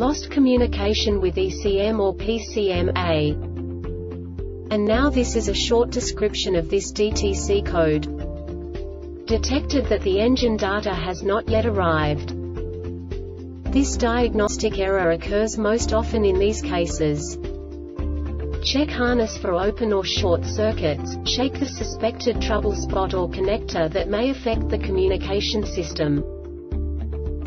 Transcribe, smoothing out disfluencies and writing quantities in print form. lost communication with ECM or PCM. And now this is a short description of this DTC code. Detected that the engine data has not yet arrived. This diagnostic error occurs most often in these cases. Check harness for open or short circuits, check the suspected trouble spot or connector that may affect the communication system.